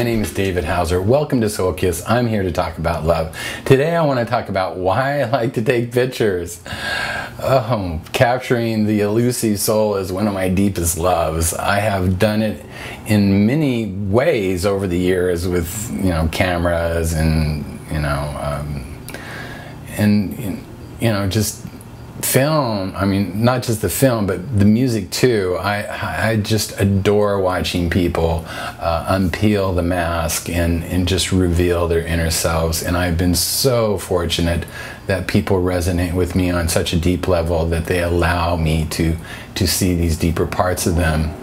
My name is David Hauser. Welcome to Soul Kiss. I'm here to talk about love. Today I want to talk about why I like to take pictures. Oh, capturing the elusive soul is one of my deepest loves. I have done it in many ways over the years with, cameras and, just film. I mean, not just the film, but the music too. I just adore watching people unpeel the mask and just reveal their inner selves. And I've been so fortunate that people resonate with me on such a deep level that they allow me to see these deeper parts of them.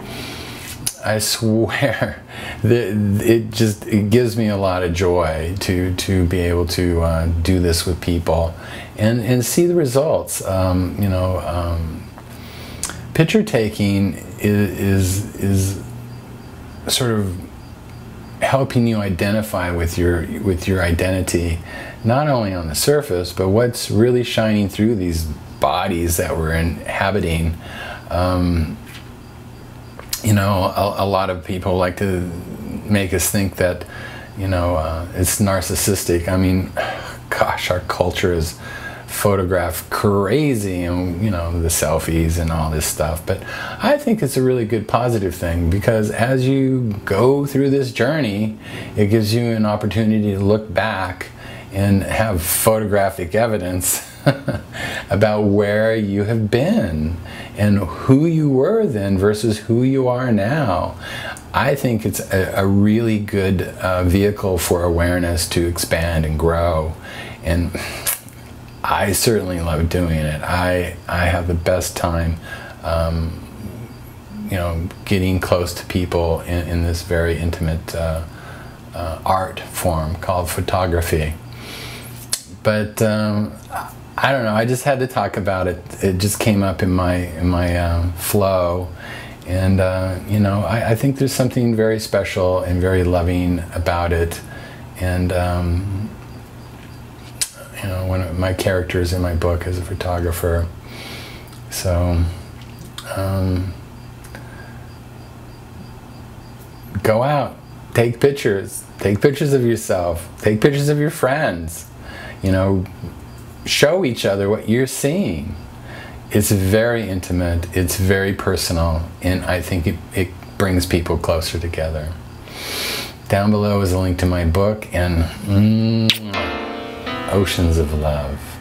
I swear that it gives me a lot of joy to be able to do this with people and see the results. Picture taking is sort of helping you identify with your identity, not only on the surface, but what's really shining through these bodies that we're inhabiting. A lot of people like to make us think that, it's narcissistic. I mean, gosh, our culture is photographed crazy and, the selfies and all this stuff. But I think it's a really good positive thing, because as you go through this journey, it gives you an opportunity to look back and have photographic evidence about where you have been and who you were then versus who you are now. I think it's a really good vehicle for awareness to expand and grow, and I certainly love doing it. I have the best time getting close to people in this very intimate art form called photography. But I don't know, I just had to talk about it. It just came up in my flow. And I think there's something very special and very loving about it. And one of my characters in my book is a photographer. So go out, take pictures of yourself, take pictures of your friends, show each other what you're seeing. It's very intimate, it's very personal, and I think it brings people closer together. Down below is a link to my book and oceans of love.